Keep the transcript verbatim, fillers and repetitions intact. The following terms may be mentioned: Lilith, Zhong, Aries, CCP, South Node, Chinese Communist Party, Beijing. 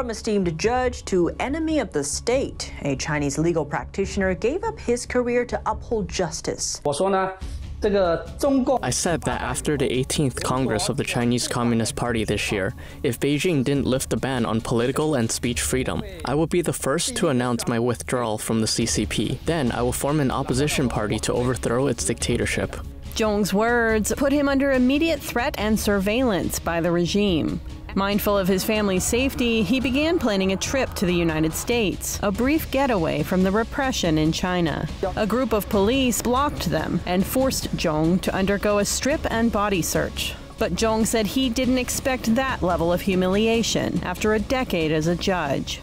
From esteemed judge to enemy of the state, a Chinese legal practitioner gave up his career to uphold justice. I said that after the eighteenth Congress of the Chinese Communist Party this year, if Beijing didn't lift the ban on political and speech freedom, I would be the first to announce my withdrawal from the C C P. Then I will form an opposition party to overthrow its dictatorship. Zhong's words put him under immediate threat and surveillance by the regime. Mindful of his family's safety, he began planning a trip to the United States, a brief getaway from the repression in China. A group of police blocked them and forced Zhong to undergo a strip and body search. But Zhong said he didn't expect that level of humiliation after a decade as a judge.